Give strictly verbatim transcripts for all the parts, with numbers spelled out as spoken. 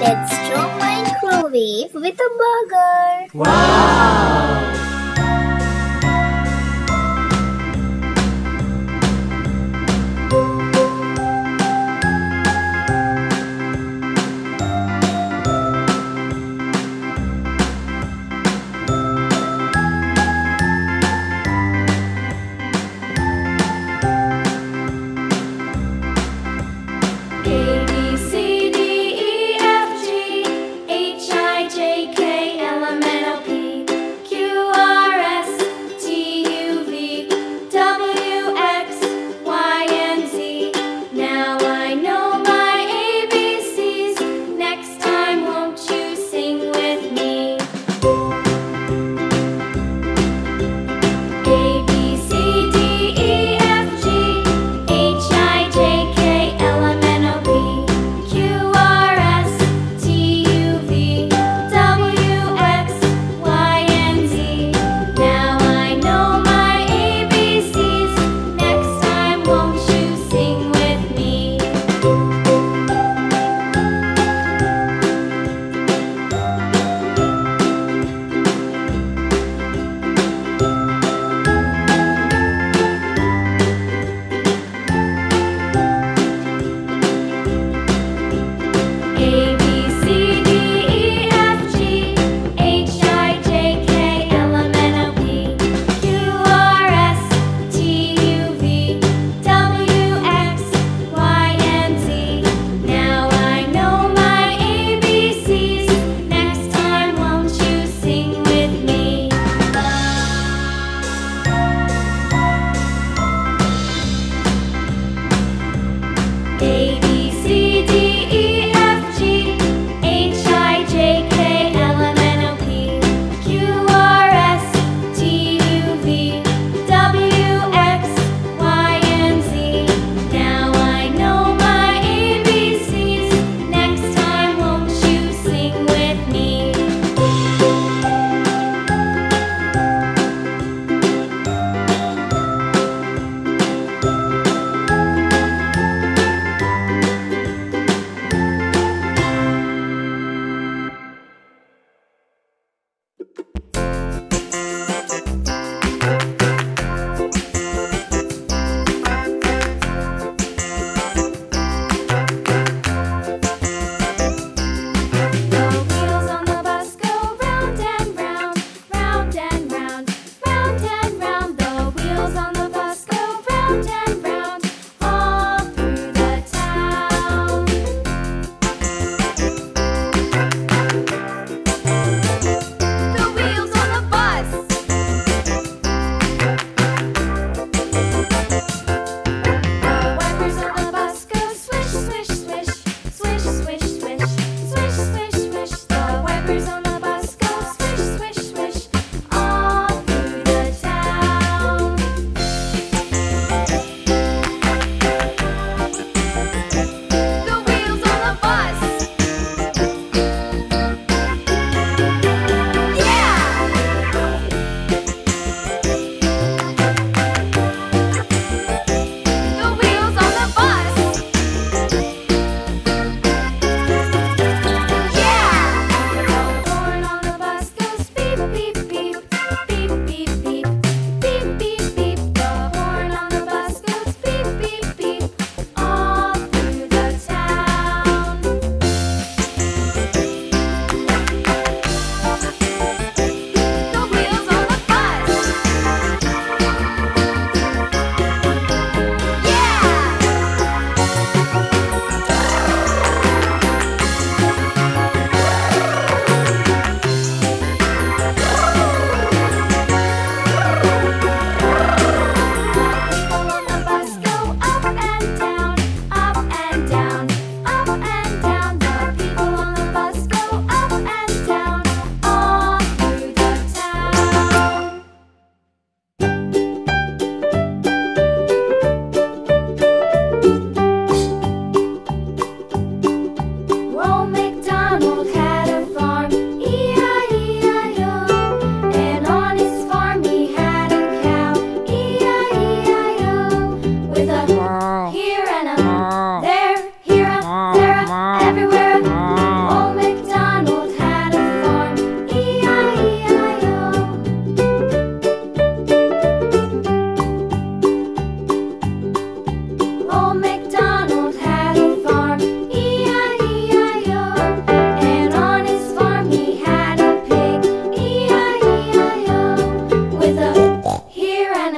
Let's draw microwave with a burger. Wow! J, K, L, M, N, O, P, Q,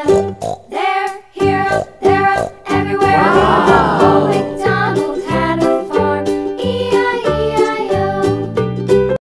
banana.